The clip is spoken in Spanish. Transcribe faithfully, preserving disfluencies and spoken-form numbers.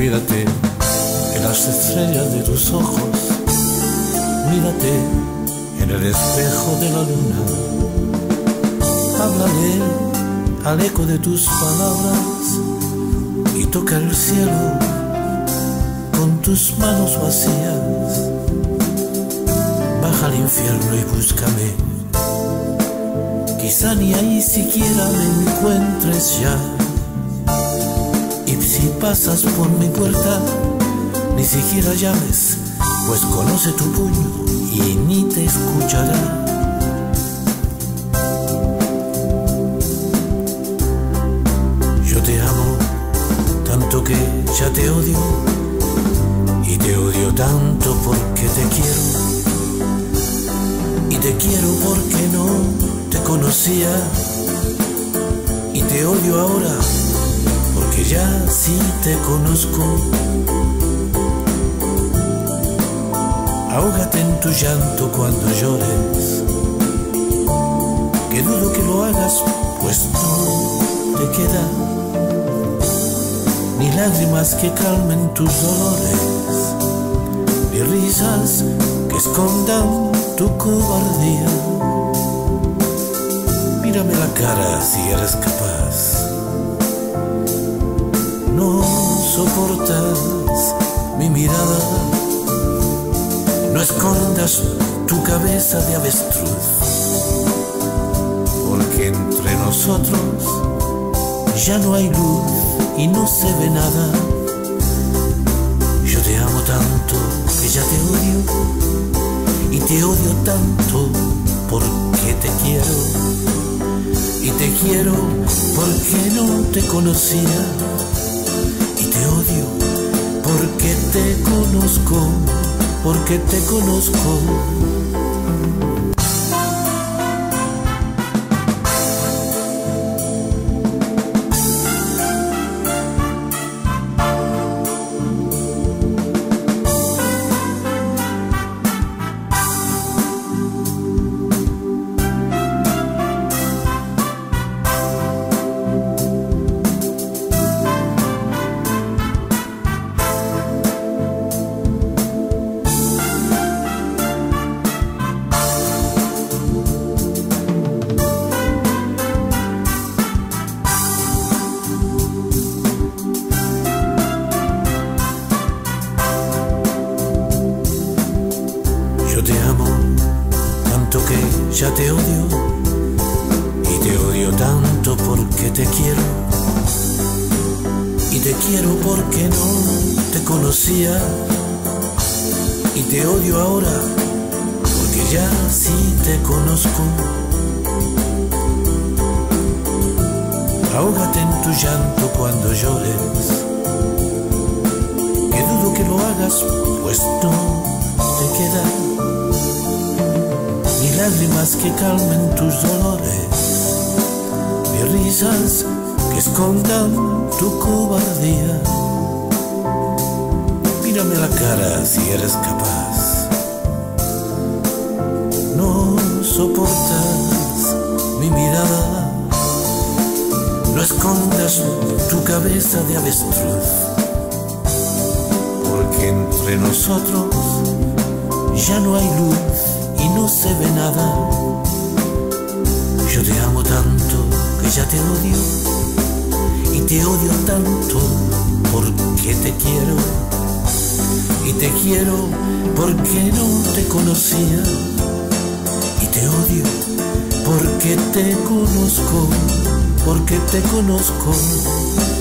inspírate en las estrellas de tus ojos, mírate en el espejo de la luna, háblale al eco de tus palabras y toca el cielo con tus manos vacías. Baja al infierno y búscame, quizá ni ahí siquiera me encuentres ya. Si pasas por mi puerta, ni siquiera llames, pues conoce tu puño y ni te escuchará. Yo te amo tanto que ya te odio, y te odio tanto porque te quiero, y te quiero porque no te conocía, y te odio ahora que ya sí te conozco. Ahógate en tu llanto cuando llores, que dudo que lo hagas, pues no te quedan ni lágrimas que calmen tus dolores, ni risas que escondan tu cobardía. Mírame la cara si eres capaz, no soportas mi mirada, no escondas tu cabeza de avestruz, porque entre nosotros ya no hay luz y no se ve nada. Yo te amo tanto que ya te odio, y te odio tanto porque te quiero, y te quiero porque no te conocía, porque te conozco, porque te conozco. Yo te amo tanto que ya te odio, y te odio tanto porque te quiero, y te quiero porque no te conocía, y te odio ahora porque ya sí te conozco. Ahógate en tu llanto cuando llores, que dudo que lo hagas, pues no te queda lágrimas que calmen tus dolores, y risas que escondan tu cobardía. Mírame la cara si eres capaz, no soportas mi mirada, no escondas tu cabeza de avestruz, porque entre nosotros ya no hay luz y no se ve nada. Yo te amo tanto que ya te odio, y te odio tanto porque te quiero, y te quiero porque no te conocía, y te odio porque te conozco, porque te conozco.